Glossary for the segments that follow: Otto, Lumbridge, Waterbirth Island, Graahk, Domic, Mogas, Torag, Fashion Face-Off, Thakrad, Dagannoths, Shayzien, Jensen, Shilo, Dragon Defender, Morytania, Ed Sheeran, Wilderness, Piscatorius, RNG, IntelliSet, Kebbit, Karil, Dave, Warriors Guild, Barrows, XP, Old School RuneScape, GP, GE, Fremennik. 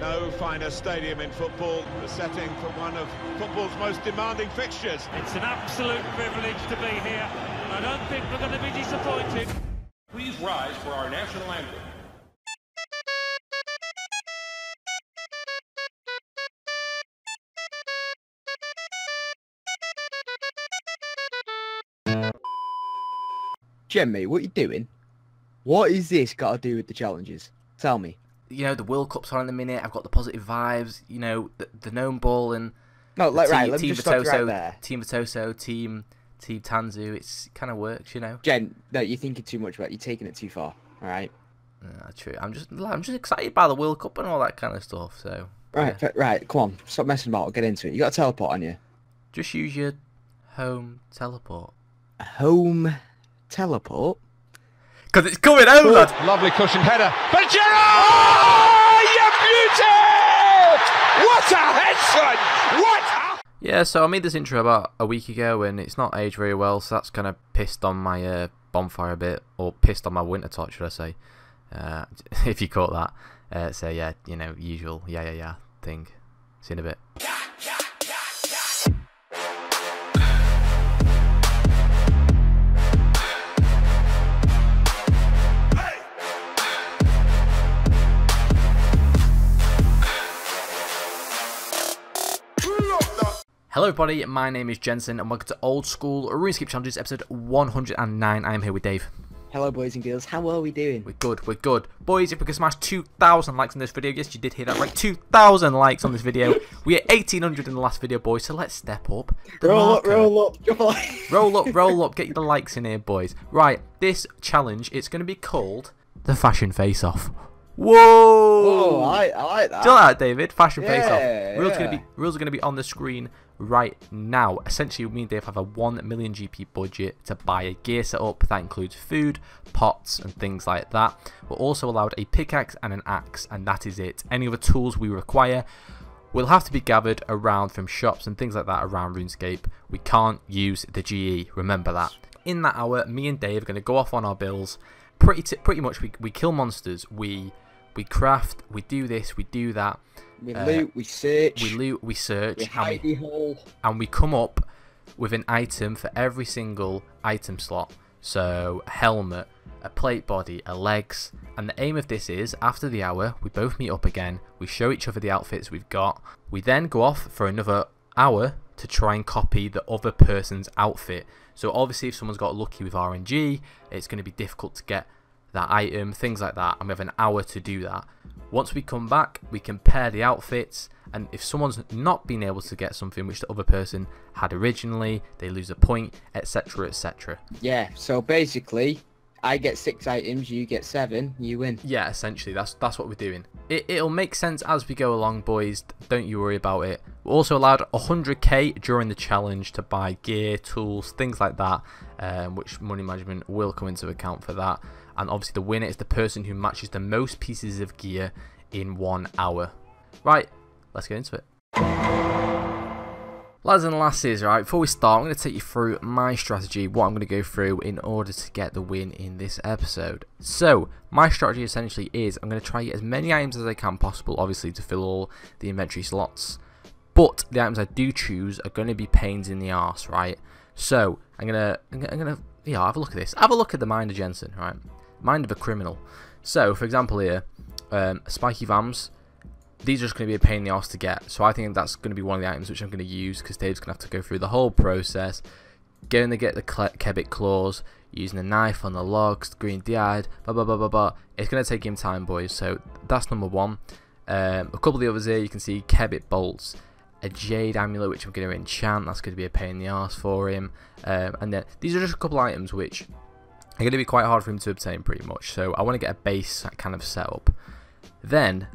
No finer stadium in football, the setting for one of football's most demanding fixtures. It's an absolute privilege to be here. I don't think we're going to be disappointed. Please rise for our national anthem. Jemmy, what are you doing? What is this got to do with the challenges? Tell me. You know, the World Cup's on in a minute, I've got the positive vibes, you know, the gnome ball and... No, like, right, let me just stop you right there. Team Atoso, Team Tanzu, it kind of works, you know. Jen, no, you're thinking too much about it, you're taking it too far, alright? Yeah, true, I'm just excited by the World Cup and all that kind of stuff, so... Right, yeah. Right, come on, stop messing about, I'll get into it. You got a teleport on you. Just use your home teleport. A home teleport? Because it's coming home, lad. Lovely cushion header. But Gerard! Oh, you beauty! What a headshot! What a... Yeah, so I made this intro about a week ago and it's not aged very well, so that's kind of pissed on my bonfire a bit, or pissed on my winter tot, should I say. If you caught that. So yeah, you know, usual yeah thing. See you in a bit. Hello everybody, my name is Jensen and welcome to Old School RuneScape Challenges episode 109. I am here with Dave. Hello boys and girls, how are we doing? We're good, we're good. Boys, if we can smash 2,000 likes on this video, yes you did hear that right, 2,000 likes on this video. We had 1,800 in the last video boys, so let's step up. Roll up, get the likes in here boys. Right, this challenge, it's going to be called the Fashion Face-Off. Whoa! I like that. Do you like that, David? Fashion Face-Off. Rules are going to be on the screen right now. Essentially, me and Dave have a 1 million GP budget to buy a gear setup. That includes food, pots, and things like that. We're also allowed a pickaxe and an axe, and that is it. Any other tools we require will have to be gathered around from shops and things like that around RuneScape. We can't use the GE. Remember that. In that hour, me and Dave are going to go off on our bills. Pretty much, we kill monsters. We craft. We do this. We do that. We loot, we search. We loot, we search. And we come up with an item for every single item slot. So, a helmet, a plate body, a legs. And the aim of this is, after the hour, we both meet up again. We show each other the outfits we've got. We then go off for another hour to try and copy the other person's outfit. So, obviously, if someone's got lucky with RNG, it's going to be difficult to get that item, things like that, and we have an hour to do that. Once we come back, we compare the outfits, and if someone's not been able to get something which the other person had originally, they lose a point, etc, etc. Yeah, so basically I get 6 items, you get 7, you win. Yeah, essentially that's what we're doing. It'll make sense as we go along boys, don't you worry about it. We're also allowed 100k during the challenge to buy gear, tools, things like that, which money management will come into account for that. And obviously the winner is the person who matches the most pieces of gear in 1 hour. Right, let's get into it. Lads and lasses, right, before we start, I'm going to take you through my strategy, what I'm going to go through in order to get the win in this episode. So, my strategy essentially is I'm going to try and get as many items as I can possible, obviously, to fill all the inventory slots. But the items I do choose are going to be pains in the arse, right? So, I'm going to have a look at this. Have a look at the mind of Jensen, right? Mind of a criminal. So, for example here, spiky vams. These are just going to be a pain in the arse to get. So I think that's going to be one of the items which I'm going to use because Dave's going to have to go through the whole process. Going to get the Kebbit claws, using a knife on the logs, green DI'd, blah, blah, blah, blah, blah. It's going to take him time, boys. So that's number one. A couple of the others here, you can see Kebbit bolts. A jade amulet, which I'm going to enchant. That's going to be a pain in the arse for him. And then these are just a couple of items which... It's going to be quite hard for him to obtain pretty much, so I want to get a base kind of setup. Then,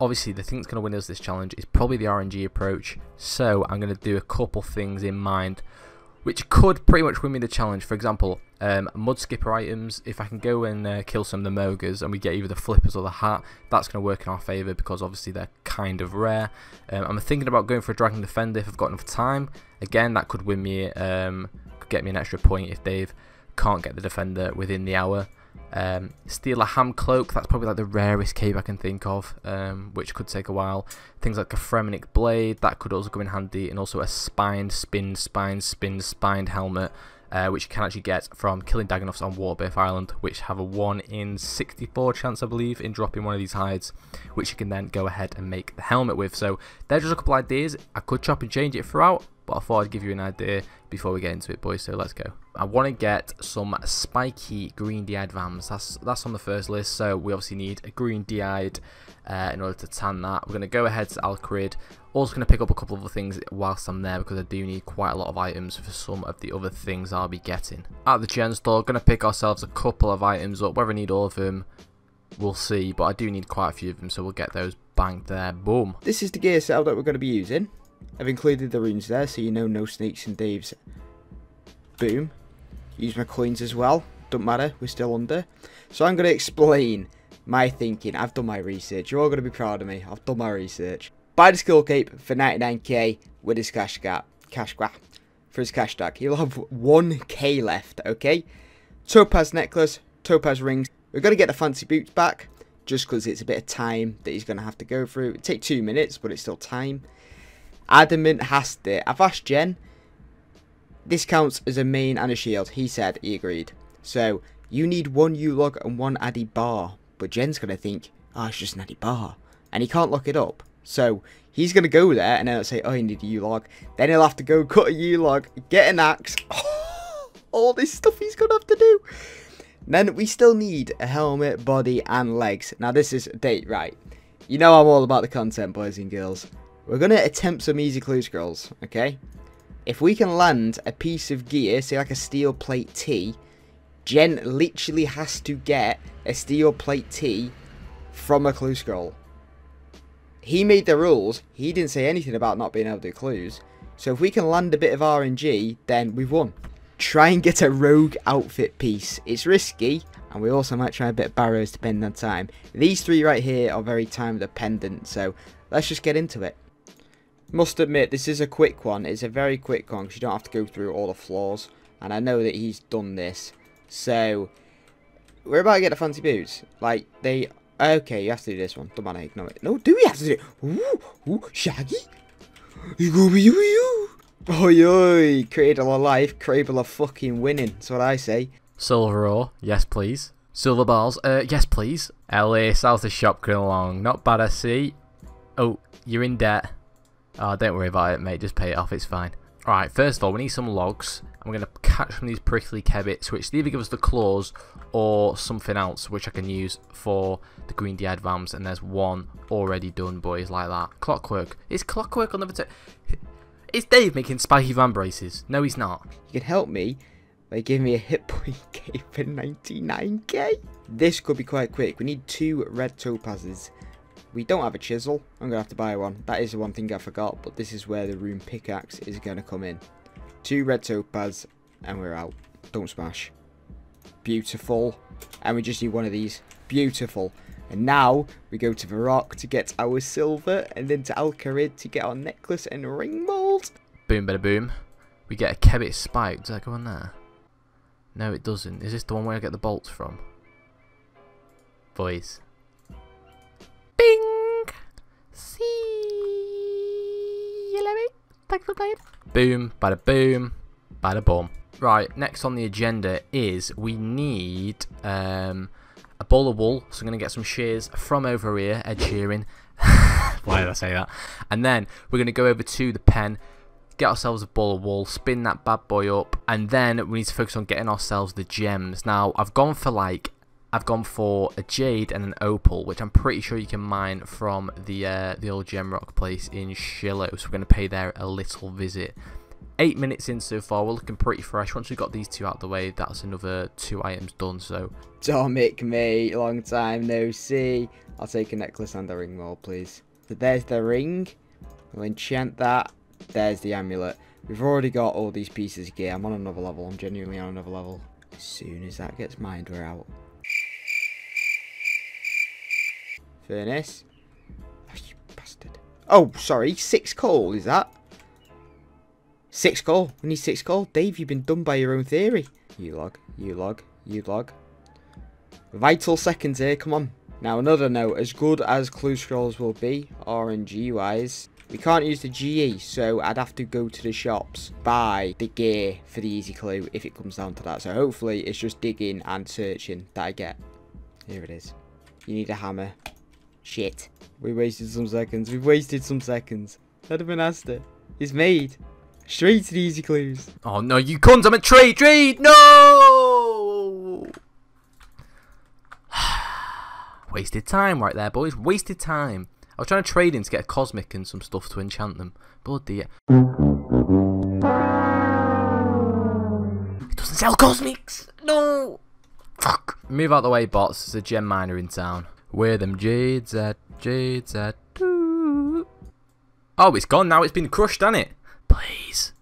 obviously the thing that's going to win us this challenge is probably the RNG approach, so I'm going to do a couple things in mind which could pretty much win me the challenge. For example, mud skipper items, if I can go and kill some of the Mogas and we get either the flippers or the hat, that's going to work in our favour because obviously they're kind of rare. I'm thinking about going for a Dragon Defender if I've got enough time. Again, that could win me, could get me an extra point if they've... Can't get the defender within the hour. Steal a ham cloak, that's probably like the rarest cave I can think of, which could take a while. Things like a Fremennik blade, that could also come in handy, and also a spined helmet, which you can actually get from killing Dagannoths on Waterbirth Island, which have a 1 in 64 chance, I believe, in dropping one of these hides, which you can then go ahead and make the helmet with. So there's just a couple ideas. I could chop and change it throughout, but I thought I'd give you an idea before we get into it, boys, so let's go. I want to get some spiky green DI'd vams. That's on the first list, so we obviously need a green DI'd in order to tan that. We're going to go ahead to Al Kharid. Also going to pick up a couple of other things whilst I'm there, because I do need quite a lot of items for some of the other things I'll be getting. At the gen store, going to pick ourselves a couple of items up. Whether I need all of them, we'll see, but I do need quite a few of them, so we'll get those banked there. Boom. This is the gear cell that we're going to be using. I've included the runes there, so you know no snakes in Dave's. Boom. Use my coins as well. Don't matter, we're still under. So I'm going to explain my thinking. I've done my research. You're all going to be proud of me. I've done my research. Buy the skill cape for 99k with his cash tag. He'll have 1k left, okay? Topaz necklace, topaz rings. We're going to get the fancy boots back, just because it's a bit of time that he's going to have to go through. It'll take 2 minutes, but it's still time. Adamant has it. I've asked Jen. This counts as a main and a shield. He said he agreed. So you need 1 U-log and 1 Addy bar. But Jen's going to think, oh, it's just an Addy bar. And he can't lock it up. So he's going to go there and then he'll say, oh, you need a U-log. Then he'll have to go cut a U-log, get an axe. Oh, all this stuff he's going to have to do. And then we still need a helmet, body and legs. Now this is a date, right? You know I'm all about the content, boys and girls. We're going to attempt some easy clue scrolls, okay? If we can land a piece of gear, say like a steel plate T, Jen literally has to get a steel plate T from a clue scroll. He made the rules. He didn't say anything about not being able to do clues. So if we can land a bit of RNG, then we've won. Try and get a rogue outfit piece. It's risky, and we also might try a bit of Barrows depending on time. These 3 right here are very time dependent, so let's just get into it. Must admit, this is a quick one. It's a very quick one because you don't have to go through all the floors. And I know that he's done this. So, we're about to get the fancy boots. Like, they... Okay, you have to do this one. Don't matter, ignore it. No, do we have to do it? Ooh, ooh, Shaggy. You go be you. Oi, oi. Cradle of life, cradle of fucking winning. That's what I say. Silver ore, yes please. Silver balls, yes please. LA, south of shop, going along. Not bad, I see. Oh, you're in debt. Oh, don't worry about it, mate. Just pay it off. It's fine. Alright, first of all, we need some logs. I'm going to catch some of these prickly kebbits, which either give us the claws or something else, which I can use for the green DI'd vams. And there's one already done, boys, like that. Clockwork. Is clockwork on the... Is Dave making spiky van braces? No, he's not. You can help me by giving me a hit point K for 99k. This could be quite quick. We need 2 red topazes. We don't have a chisel. I'm going to have to buy one. That is the one thing I forgot, but this is where the rune pickaxe is going to come in. 2 red topaz, and we're out. Don't smash. Beautiful. And we just need 1 of these. Beautiful. And now we go to Graahk to get our silver, and then to Al Kharid to get our necklace and ring mold. Boom, bada boom. We get a Kebbit spike. Does that go on there? No, it doesn't. Is this the one where I get the bolts from? Boys. Bing! See you later. Thanks for playing. Boom, bada boom, bada boom. Right, next on the agenda is we need a ball of wool. So I'm going to get some shears from over here, Ed Sheeran. Why did I say that? And then we're going to go over to the pen, get ourselves a ball of wool, spin that bad boy up. And then we need to focus on getting ourselves the gems. Now, I've gone for a jade and an opal, which I'm pretty sure you can mine from the old gem rock place in Shilo. So we're going to pay there a little visit. 8 minutes in so far, we're looking pretty fresh. Once we've got these 2 out of the way, that's another 2 items done. So Domic, mate, long time no see. I'll take a necklace and a ring mold, please. So there's the ring. We'll enchant that. There's the amulet. We've already got all these pieces of gear. I'm on another level. I'm genuinely on another level. As soon as that gets mined, we're out. Furnace. Oh, you bastard. Oh, sorry. 6 coal, is that? 6 coal. We need 6 coal. Dave, you've been done by your own theory. You log. You log. You log. Vital seconds here, come on. Now, another note, as good as clue scrolls will be, RNG wise, we can't use the GE, so I'd have to go to the shops, buy the gear for the easy clue if it comes down to that. So hopefully it's just digging and searching that I get. Here it is. You need a hammer. Shit. We wasted some seconds. We've wasted some seconds. That'd have been Asta. It's made. Straight to the easy clues. Oh no, you cunt, I'm a trade. Trade! No! Wasted time right there, boys. Wasted time. I was trying to trade in to get a cosmic and some stuff to enchant them. Bloody it doesn't sell cosmics! No! Fuck. Move out the way, bots. There's a gem miner in town. Where them jades at? Jades at? Ooh. Oh, it's gone now. It's been crushed, hasn't it? Please.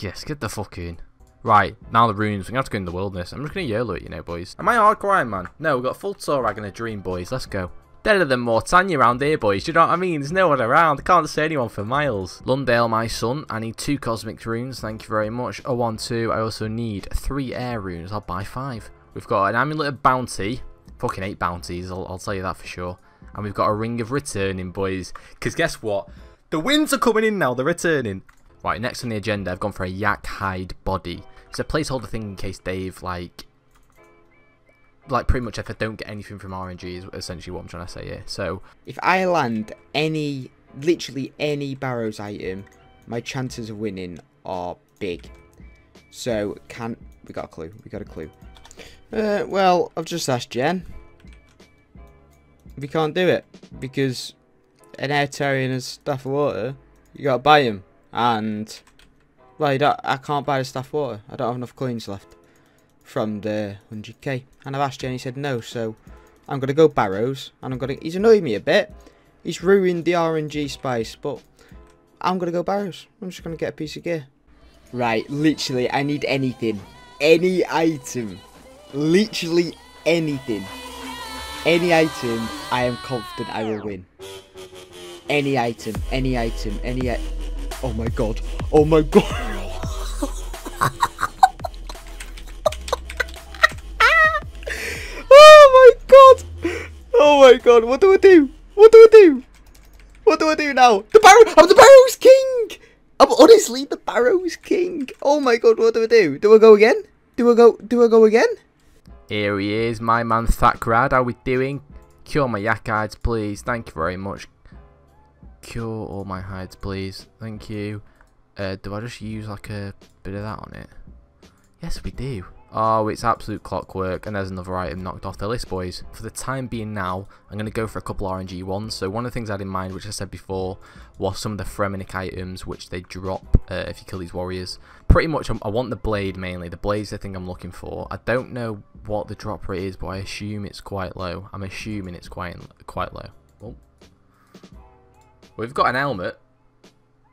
Yes, get the fucking... Right, now the runes. We're going to have to go in the wilderness. I'm just going to YOLO it, you know, boys. Am I hardcore Iron Man? No, we've got full Torag and a dream, boys. Let's go. Better than Morytania around here, boys. Do you know what I mean? There's no one around. I can't see anyone for miles. Lundale, my son. I need 2 cosmic runes. Thank you very much. Oh, 1, 2. I also need 3 air runes. I'll buy 5. We've got an amulet of bounty. Fucking 8 bounties. I'll tell you that for sure. And we've got a ring of returning, boys. Because guess what? The winds are coming in now. They're returning. Right, next on the agenda, I've gone for a yak hide body. It's a placeholder thing in case Dave, like pretty much if I don't get anything from RNG is essentially what I'm trying to say here. So if I land any, literally any Barrows item, my chances of winning are big. So we got a clue, we got a clue. Well, I've just asked Jen. We can't do it because an Airtarian is staff of water. You gotta buy him, and well, I can't buy the staff of water. I don't have enough coins left from the 100k, and I've asked Jen, he said no, so I'm gonna go Barrows, and I'm gonna, he's annoyed me a bit, he's ruined the RNG spice, but I'm gonna go Barrows. I'm just gonna get a piece of gear. Right, literally I need anything, any item, literally anything, any item. I am confident I will win. Any item, any item, any oh my god, oh my god. Oh my god, what do I do? What do I do? What do I do now? The Barrow! I'm the Barrow's king! I'm honestly the Barrow's king. Oh my god, what do I do? Do I go again? Do I go again? Here he is, my man Thakrad, how we doing? Cure my yak hides, please. Thank you very much. Cure all my hides, please. Thank you. Do I just use like a bit of that on it? Yes, we do. Oh, it's absolute clockwork, and there's another item knocked off the list, boys. For the time being now, I'm going to go for a couple RNG ones. So one of the things I had in mind, which I said before, was some of the Fremennik items, which they drop if you kill these warriors. Pretty much, I want the blade mainly. The blade's the thing I'm looking for. I don't know what the drop rate is, but I assume it's quite low. I'm assuming it's quite low. Oh. We've got an helmet.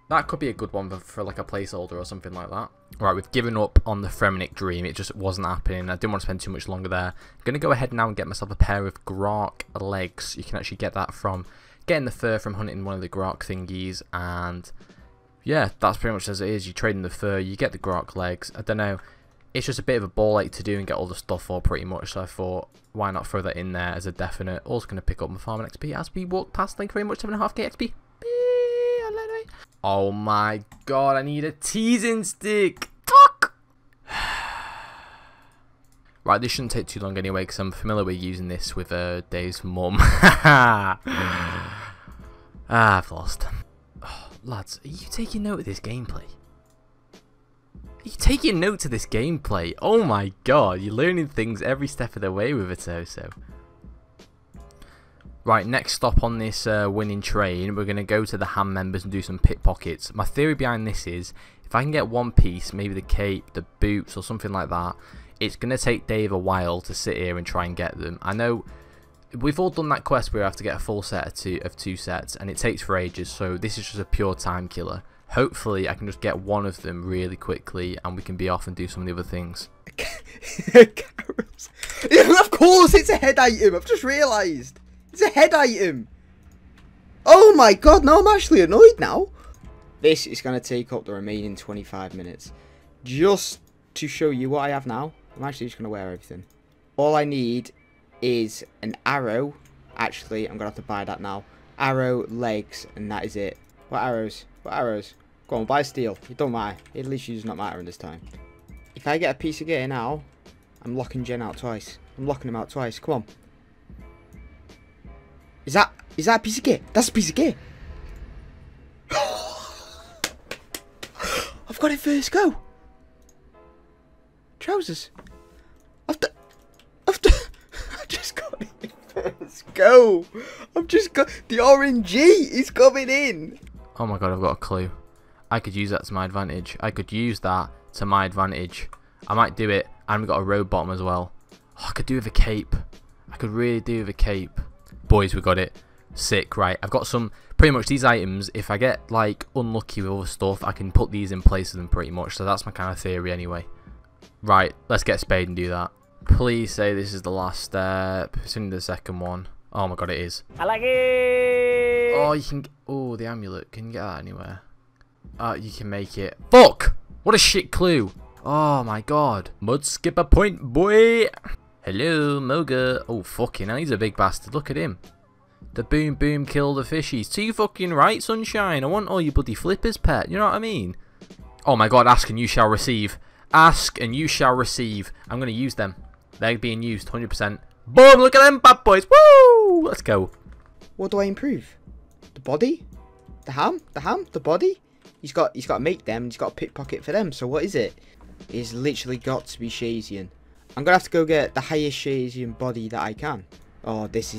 That could be a good one for like a placeholder or something like that. Right, we've given up on the Fremennik dream. It just wasn't happening. I didn't want to spend too much longer there. I'm going to go ahead now and get myself a pair of Graahk legs. You can actually get that from getting the fur from hunting one of the Graahk thingies. And yeah, that's pretty much as it is. You trade in the fur, you get the Graahk legs. I don't know. It's just a bit of a ball ache to do and get all the stuff for pretty much. So I thought, why not throw that in there as a definite. Also going to pick up my farming XP as we walk past. Thank you very much, 7.5k XP. Oh my god, I need a teasing stick. Fuck! Right, this shouldn't take too long anyway, because I'm familiar with using this with Dave's mum. Ah, I've lost. Oh, lads, are you taking note of this gameplay? Are you taking note of this gameplay? Oh my god, you're learning things every step of the way with it, so. Right, next stop on this winning train, we're going to go to the ham members and do some pickpockets. My theory behind this is, if I can get one piece, maybe the cape, the boots or something like that, it's going to take Dave a while to sit here and try and get them. I know we've all done that quest where you have to get a full set of 2 sets, and it takes for ages, so this is just a pure time killer. Hopefully I can just get one of them really quickly and we can be off and do some of the other things. Yeah, of course it's a head item, I've just realised. It's a head item. Oh my god, no, I'm actually annoyed now. This is going to take up the remaining 25 minutes. Just to show you what I have now, I'm actually just going to wear everything. All I need is an arrow. Actually, I'm going to have to buy that now. Arrow, legs, and that is it. What arrows? What arrows? Go on, buy steel. It don't matter. At least you does not matter in this time. If I get a piece of gear now, I'm locking Jen out twice. I'm locking him out twice. Come on. Is that a piece of gear? That's a piece of gear. I've got it first go. Trousers. I just got it first go. I've just got the RNG is coming in. Oh my god, I've got a clue. I could use that to my advantage. I could use that to my advantage. I might do it. And we've got a road bottom as well. Oh, I could do with a cape. I could really do with a cape. Boys, we got it. Sick, right? I've got some, pretty much these items, if I get, like, unlucky with other stuff, I can put these in place of them pretty much. So that's my kind of theory anyway. Right, let's get spade and do that. Please say this is the last step. It's in the second one. Oh my god, it is. I like it! Oh, you can, oh, the amulet. Can you get that anywhere? You can make it. Fuck! What a shit clue! Oh my god. Mud skip a point, boy! Hello, Moga. Oh, fucking hell, he's a big bastard. Look at him. The boom boom kill the fishies. Too fucking right, sunshine. I want all your bloody flippers, pet. You know what I mean? Oh my god, ask and you shall receive. Ask and you shall receive. I'm going to use them. They're being used, 100%. Boom, look at them bad boys. Woo! Let's go. What do I improve? The body? The ham? The ham? The body? He's got to make them. He's got to pickpocket for them. So what is it? It's literally got to be Shayzien. I'm going to have to go get the highest Shayzien body that I can. Oh, this.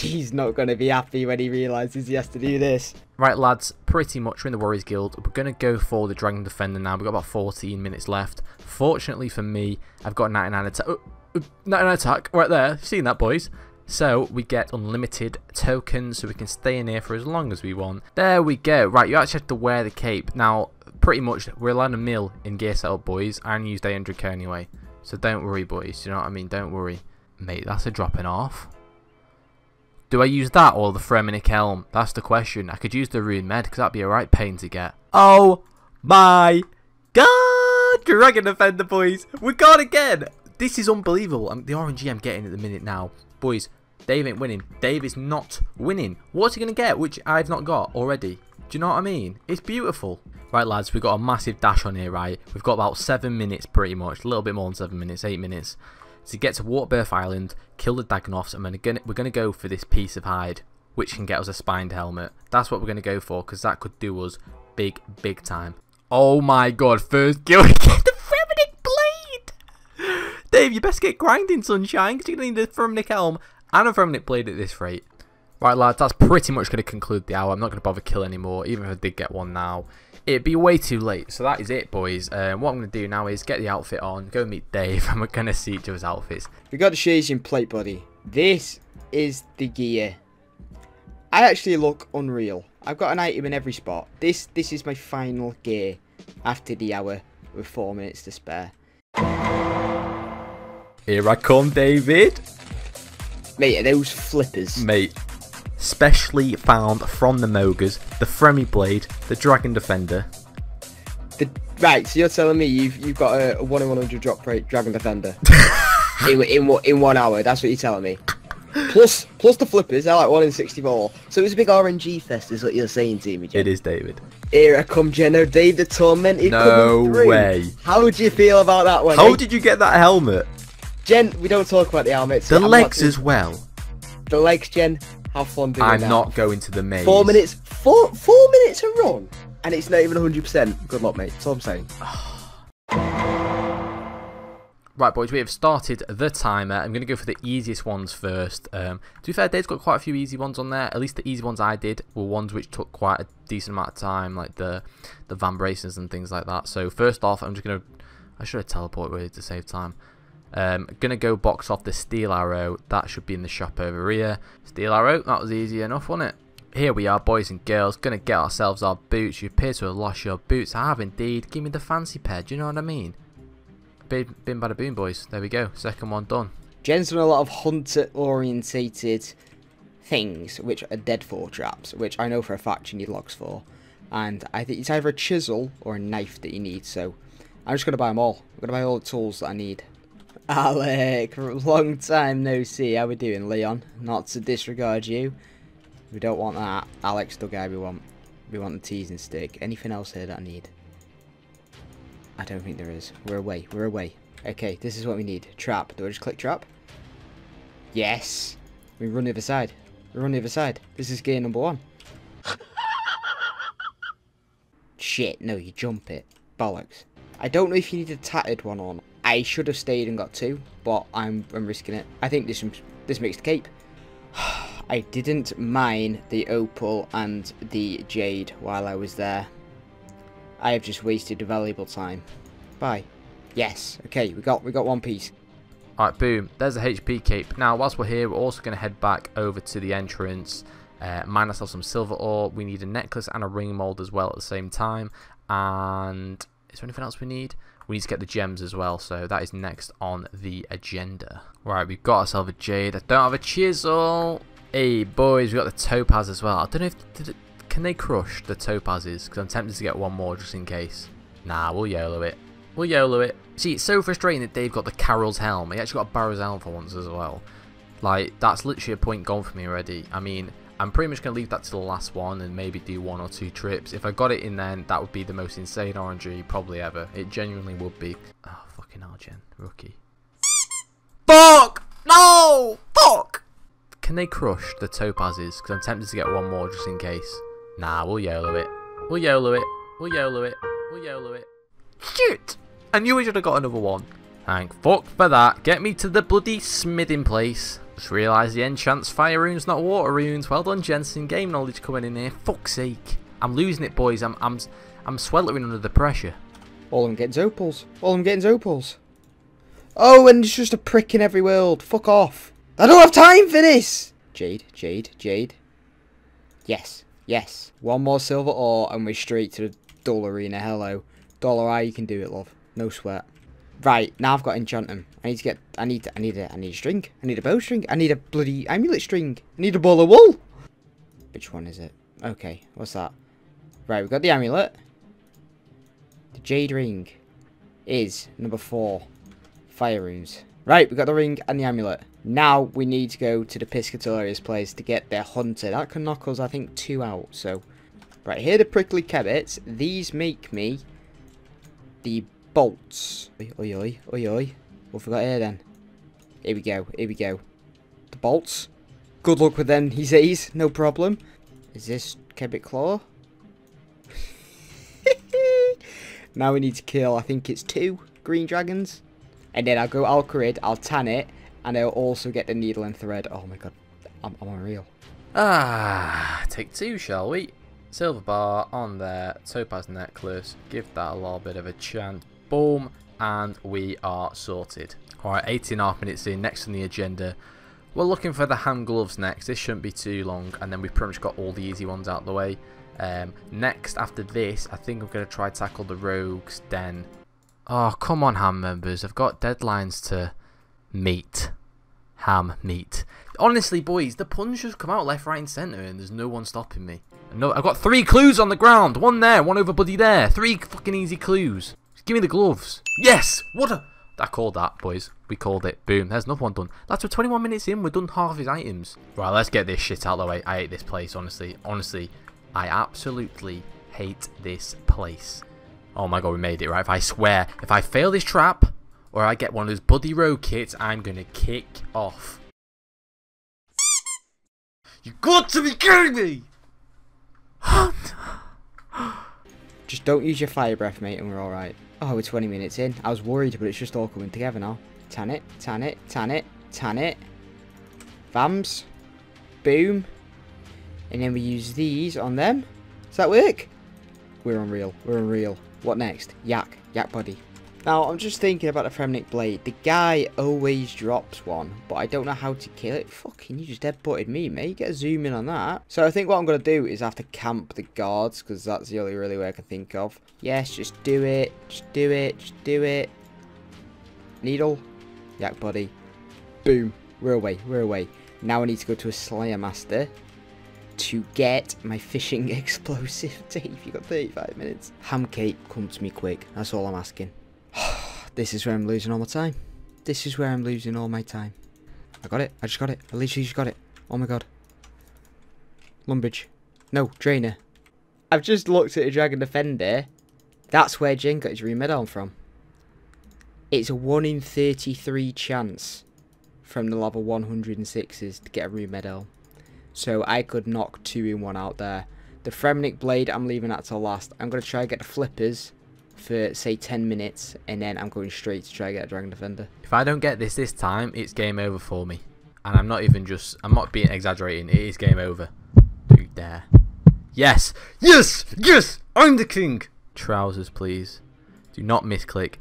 He's not going to be happy when he realises he has to do this. Right, lads, pretty much we're in the Warriors Guild. We're going to go for the Dragon Defender now. We've got about 14 minutes left. Fortunately for me, I've got 99 attack. Oh, 99 attack right there. Seen that, boys? So we get unlimited tokens, so we can stay in here for as long as we want. There we go. Right, you actually have to wear the cape. Now, pretty much, we're allowed a mil in gear setup, boys, and used 800k anyway. So don't worry, boys. You know what I mean? Don't worry. Mate, that's a dropping off. Do I use that or the Fremennik helm? That's the question. I could use the rune med because that'd be a right pain to get. Oh my god! Dragon Defender, boys! We're gone again! This is unbelievable. The RNG I'm getting at the minute now. Boys, Dave ain't winning. Dave is not winning. What's he going to get which I've not got already? Do you know what I mean? It's beautiful. Right, lads, we've got a massive dash on here, right? We've got about 7 minutes pretty much. A little bit more than 7 minutes, 8 minutes. To get to Waterbirth Island, kill the Dagannoths, and then we're going to go for this piece of hide, which can get us a spined helmet. That's what we're going to go for, because that could do us big, big time. Oh my god, first kill, get the Fremennik blade! Dave, you best get grinding, sunshine, because you're going to need a Fremennik helm and a Fremennik blade at this rate. Right, lads, that's pretty much going to conclude the hour. I'm not going to bother kill anymore, even if I did get one now. It'd be way too late, so that is it, boys. What I'm going to do now is get the outfit on, go meet Dave, and we're going to see each other's outfits. We got the Shayzien plate body. This is the gear. I actually look unreal. I've got an item in every spot. This is my final gear after the hour with 4 minutes to spare. Here I come, David. Mate, are those flippers? Mate. Specially found from the Mogas, the Fremi Blade, the Dragon Defender. Right, so you're telling me you've got a 1 in 100 drop rate Dragon Defender in 1 hour, that's what you're telling me. Plus the flippers, they're like 1 in 64. So it's a big RNG fest is what you're saying to me, Jen. It is, David. Here I come, Jeno, Dave the Tormented. No way. How do you feel about that one? How did you get that helmet? Jen, we don't talk about the helmets. The legs as well. The legs, Jen. Have fun doing I'm that. Not going to the maze. 4 minutes. Four minutes to run, and it's not even 100%. Good luck, mate. That's all I'm saying. Right, boys, we have started the timer. I'm going to go for the easiest ones first. To be fair, Dave's got quite a few easy ones on there. At least the easy ones I did were ones which took quite a decent amount of time, like the vambrations and things like that. So first off, I'm just going to... I should have teleported really to save time. Gonna go box off the steel arrow. That should be in the shop over here. Steel arrow, that was easy enough, wasn't it? Here we are, boys and girls, gonna get ourselves our boots. You appear to have lost your boots. I have indeed. Give me the fancy pair, do you know what I mean? Bim bada boom, boys. There we go, second one done. Jen's done a lot of hunter orientated things, which are deadfall traps, which I know for a fact you need logs for, and I think it's either a chisel or a knife that you need. So I'm just gonna buy them all. I'm gonna buy all the tools that I need. Alec, long time no see. How we doing, Leon? Not to disregard you. We don't want that. Alex, the guy we want. We want the teasing stick. Anything else here that I need? I don't think there is. We're away. We're away. Okay, this is what we need. Trap. Do I just click trap? Yes. We run the other side. We run the other side. This is gear number one. Shit, no, you jump it. Bollocks. I don't know if you need a tattered one or not. I should have stayed and got two, but I'm risking it. I think this makes the cape. I didn't mine the opal and the jade while I was there. I have just wasted valuable time. Bye. Yes. Okay, we got one piece. Alright, boom. There's the HP cape. Now, whilst we're here, we're also going to head back over to the entrance, mine ourselves some silver ore. We need a necklace and a ring mold as well at the same time. And is there anything else we need? We need to get the gems as well, so that is next on the agenda. Right, we've got ourselves a jade. I don't have a chisel. Hey, boys, we got the topaz as well. I don't know if... Can they crush the topazes? Because I'm tempted to get one more just in case. Nah, we'll YOLO it. We'll YOLO it. See, it's so frustrating that Dave got the Karil's helm. He actually got a Barrows helm for once as well. Like, that's literally a point gone for me already. I mean, I'm pretty much going to leave that to the last one and maybe do one or two trips. If I got it in then, that would be the most insane RNG probably ever. It genuinely would be. Oh, fucking hell, Jen. Rookie. Fuck! No! Fuck! Can they crush the topazes? Because I'm tempted to get one more just in case. Nah, we'll YOLO it. We'll YOLO it. We'll YOLO it. We'll YOLO it. Shoot! I knew we should have got another one. Thank fuck for that. Get me to the bloody smithing place. Just realised the enchant's fire runes, not water runes. Well done, Jensen. Game knowledge coming in here. Fuck's sake. I'm losing it, boys. I'm sweltering under the pressure. All I'm getting's opals. All I'm getting's opals. Oh, and it's just a prick in every world. Fuck off. I don't have time for this! Jade, jade, jade. Yes, yes. One more silver ore and we're straight to the Dull Arena. Hello. Dollar Eye, you can do it, love. No sweat. Right, now I've got enchant him. I need to get... I need a string. I need a bow string. I need a bloody amulet string. I need a ball of wool. Which one is it? Okay, what's that? Right, we've got the amulet. The jade ring is number 4. Fire runes. Right, we've got the ring and the amulet. Now we need to go to the Piscatorius place to get their hunter. That can knock us, I think, 2 out. So, right, here are the prickly kebbits. These make me the bolts. Oi, oi, oi, oi, oi. What have we got here then? Here we go, here we go. The bolts. Good luck with them, he says. No problem. Is this kebbit claw? Now we need to kill, I think it's 2 green dragons. And then I'll go Al Kharid, I'll tan it, and I'll also get the needle and thread. Oh my god, I'm unreal. Ah, take 2, shall we? Silver bar on there, topaz necklace, give that a little bit of a chance. Boom, and we are sorted. Alright, 18.5 minutes in, next on the agenda. We're looking for the hand gloves next, this shouldn't be too long, and then we've pretty much got all the easy ones out of the way. Next, after this, I think I'm going to try tackle the Rogue's Den. Oh, come on, ham members. I've got deadlines to meet. Ham meet. Honestly, boys, the puns just come out left, right, and centre, and there's no one stopping me. No, I've got 3 clues on the ground. One there, one over buddy there. 3 fucking easy clues. Just give me the gloves. Yes! What a... I called that, boys. We called it. Boom. There's another one done. That's for 21 minutes in. We're done half his items. Right, let's get this shit out of the way. I hate this place, honestly. Honestly, I absolutely hate this place. Oh my god, we made it, right? If I swear, if I fail this trap, or I get one of those bloody rogue kits, I'm gonna kick off. You got to be kidding me! Just don't use your fire breath, mate, and we're alright. Oh, we're 20 minutes in. I was worried, but it's just all coming together now. Tan it, tan it, tan it, tan it. Vams. Boom. And then we use these on them. Does that work? We're unreal, we're unreal. What next? Yak. Yak body. Now, I'm just thinking about the Fremennik blade. The guy always drops one, but I don't know how to kill it. Fucking, you just deadbutted me, mate. Get a zoom in on that. So I think what I'm going to do is have to camp the guards, because that's the only really way I can think of. Yes, just do it. Just do it. Just do it. Needle. Yak body. Boom. We're away. We're away. Now I need to go to a Slayer Master to get my fishing explosive. Dave, you got 35 minutes. Ham cake, come to me quick. That's all I'm asking. This is where I'm losing all my time. This is where I'm losing all my time. I got it. I just got it. I literally just got it. Oh my god. Lumbridge. No, Drainer. I've just looked at a Dragon Defender. That's where Jen got his remid on from. It's a 1 in 33 chance from the level 106s to get a remid on. So I could knock 2 in 1 out there. The Fremennik Blade, I'm leaving that till last. I'm going to try and get the flippers for, say, 10 minutes. And then I'm going straight to try and get a Dragon Defender. If I don't get this time, it's game over for me. And I'm not even just... I'm not being exaggerating. It is game over. Who dare? Yes! Yes! Yes! I'm the king! Trousers, please. Do not misclick.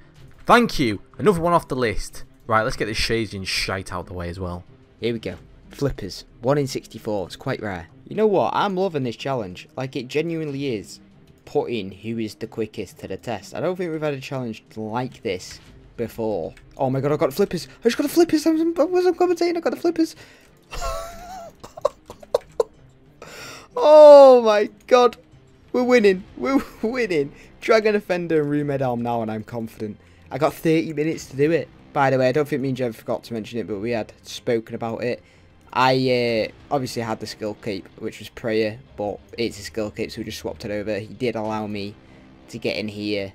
Thank you! Another one off the list. Right, let's get this Shayzien shite out the way as well. Here we go. Flippers. 1 in 64. It's quite rare. You know what? I'm loving this challenge. Like, it genuinely is putting who is the quickest to the test. I don't think we've had a challenge like this before. Oh my god, I got flippers. I just got a flippers. I wasn't commentating. I got a flippers. Oh my god. We're winning. We're winning. Dragon Defender and Rumed Elm now, and I'm confident. I got 30 minutes to do it. By the way, I don't think me and Jen forgot to mention it, but we had spoken about it. I obviously had the skill cape, which was prayer, but it's a skill cape, so we just swapped it over. He did allow me to get in here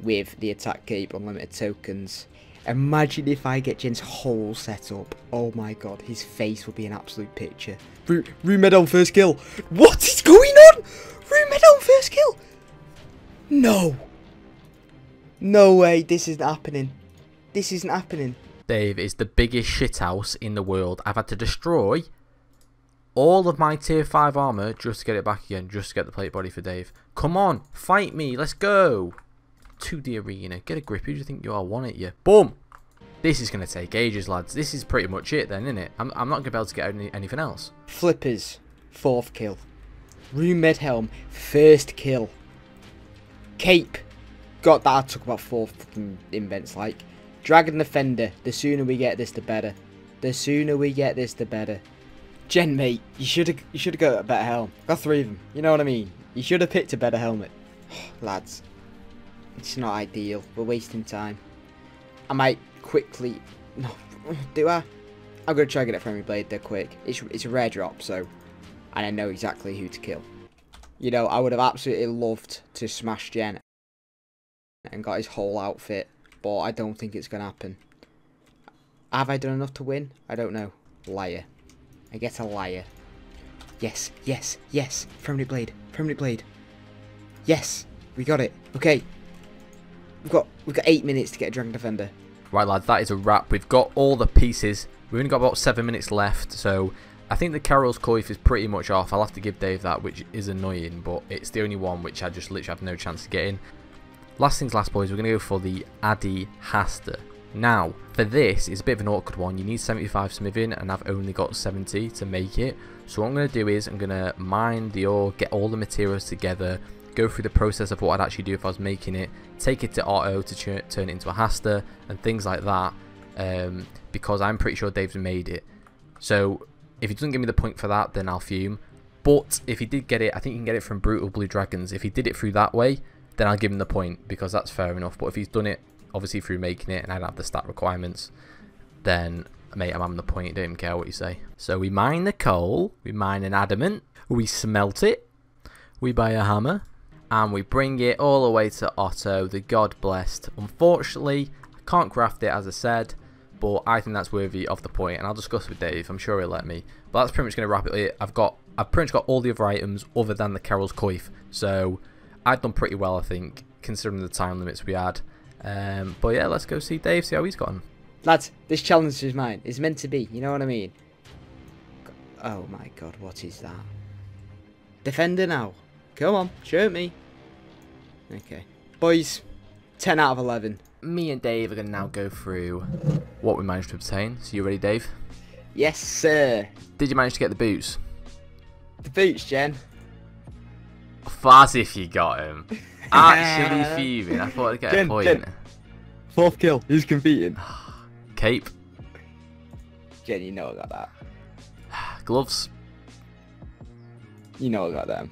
with the attack cape, unlimited tokens. Imagine if I get Jen's whole setup. Oh my god, his face will be an absolute picture. Rumed Elm first kill. What is going on? Rumed Elm first kill. No. No way, this isn't happening. This isn't happening. Dave is the biggest shithouse in the world. I've had to destroy all of my tier 5 armour just to get it back again, just to get the plate body for Dave. Come on, fight me, let's go. To the arena, get a grip. Who do you think you are? One at you. Boom. This is going to take ages, lads. This is pretty much it then, isn't it? I'm not going to be able to get anything else. Flippers, 4th kill. Rumed Helm, 1st kill. Cape. God, that took about 4 fucking invents, like. Dragon Defender, the sooner we get this, the better. The sooner we get this, the better. Jen, mate, you should have got a better helm. Got 3 of them, you know what I mean? You should have picked a better helmet. Lads, it's not ideal. We're wasting time. I might quickly... No, do I? I'm going to try and get it from my blade there quick. It's a rare drop, so... And I know exactly who to kill. You know, I would have absolutely loved to smash Jen and got his whole outfit, but I don't think it's going to happen. Have I done enough to win? I don't know. Liar. I get a liar. Yes, yes, yes. Fremennik Blade. Fremennik Blade. Yes, we got it. Okay. We've got 8 minutes to get a Dragon Defender. Right, lads, that is a wrap. We've got all the pieces. We've only got about 7 minutes left, so I think the Karil's coif is pretty much off. I'll have to give Dave that, which is annoying, but it's the only one which I just literally have no chance to get in. Last things last, boys, we're going to go for the Adi Hasta. Now, for this, it's a bit of an awkward one. You need 75 smithing, and I've only got 70 to make it. So what I'm going to do is I'm going to mine the ore, get all the materials together, go through the process of what I'd actually do if I was making it, take it to Otto to turn it into a Hasta, and things like that, because I'm pretty sure Dave's made it. So if he doesn't give me the point for that, then I'll fume. But if he did get it, I think you can get it from Brutal Blue Dragons. If he did it through that way, then I'll give him the point, because that's fair enough. But if he's done it, obviously, through making it, and I don't have the stat requirements, then, mate, I'm having the point. I don't even care what you say. So we mine the coal, we mine an adamant, we smelt it, we buy a hammer, and we bring it all the way to Otto, the God Blessed. Unfortunately, I can't craft it, as I said, but I think that's worthy of the point, and I'll discuss with Dave. I'm sure he'll let me. But that's pretty much going to wrap it up. I've pretty much got all the other items other than the Karil's coif, so... I've done pretty well, I think, considering the time limits we had. But yeah, let's go see Dave, see how he's gotten. Lads, this challenge is mine. It's meant to be, you know what I mean? Oh my god, what is that? Defender now. Come on, show me. Okay. Boys, 10 out of 11. Me and Dave are going to now go through what we managed to obtain. So you ready, Dave? Yes, sir. Did you manage to get the boots? The boots, Jen. Faz if you got him. Actually thieving. I thought I'd get a point. Jen. 4th kill. Who's competing? Cape. Jen, you know I got that. Gloves. You know I got them.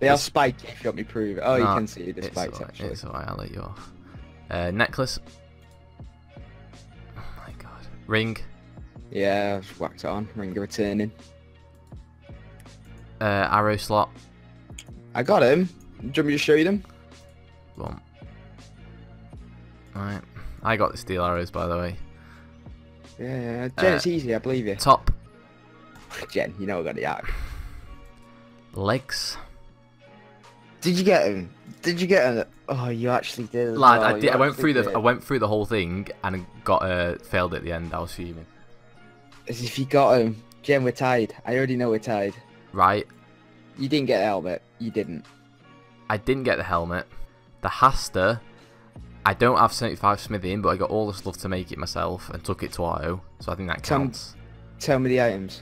They are spiked if you want me to prove it. Oh, no, you can see the spikes, right, actually. It's alright, I'll let you off. Necklace. Ring. Yeah, I just whacked it on. Ringer returning. Arrow slot. I got him. Do you want me to show you them? Boom. Alright. I got the steel arrows, by the way. Yeah, Jen, it's easy, I believe you. Top. Jen, you know I got the arrow. Legs. Did you get him? Did you get him? Oh, you actually did. Lad, well. I went through I went through the whole thing and got failed at the end. I was fuming. As if you got him, Jen. We're tied. I already know we're tied. Right. You didn't get the helmet. You didn't. I didn't get the helmet. The Hasta. I don't have 75 smithing, but I got all the stuff to make it myself and took it to Otto. So I think that counts. Tell me the items.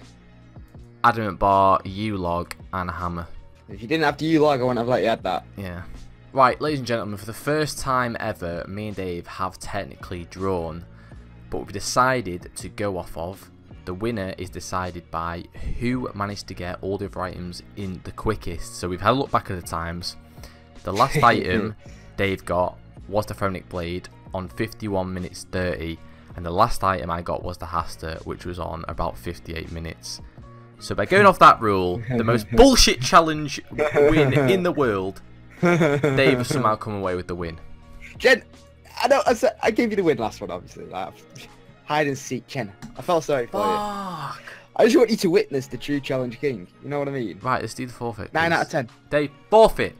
Adamant bar, U-log, and a hammer. If you didn't have the U-log, I wouldn't have let you add that. Yeah. Right, ladies and gentlemen, for the first time ever, me and Dave have technically drawn, but we decided to go off of. The winner is decided by who managed to get all the other items in the quickest. So we've had a look back at the times. The last item Dave got was the Fremennik blade on 51 minutes 30, and the last item I got was the Hasta, which was on about 58 minutes. So by going off that rule, the most bullshit challenge win in the world, Dave has somehow come away with the win. Jen, I gave you the win last one, obviously. Like, hide and seek, Jen. I felt sorry for you. I just want you to witness the true challenge king. You know what I mean? Right, let's do the forfeit. 9 out of 10. Dave, forfeit.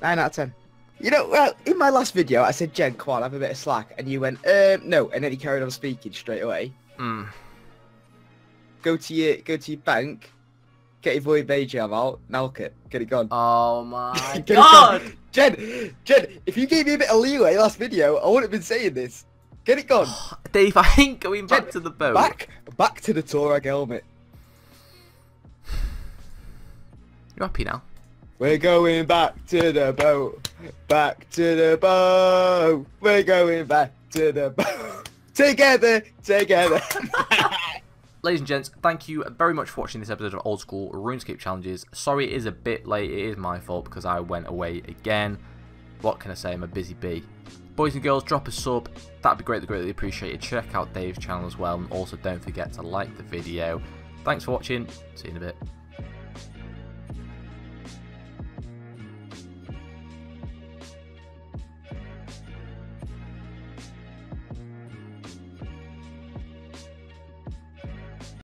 9 out of 10. You know, well, in my last video, I said, Jen, come on, have a bit of slack. And you went, no. And then he carried on speaking straight away. Mm. Go to your bank, get your void bay jam out, nalk it, get it gone. Oh my god! Jen, if you gave me a bit of leeway last video, I wouldn't have been saying this. Get it gone. Oh, Dave, I ain't going back to the boat. Back to the Torag helmet. You're happy now? We're going back to the boat. Back to the boat. We're going back to the boat. Together. Ladies and gents, thank you very much for watching this episode of Old School RuneScape Challenges. Sorry it is a bit late, it is my fault because I went away again. What can I say, I'm a busy bee. Boys and girls, drop a sub, that'd be greatly appreciated. Check out Dave's channel as well, and also don't forget to like the video. Thanks for watching, see you in a bit.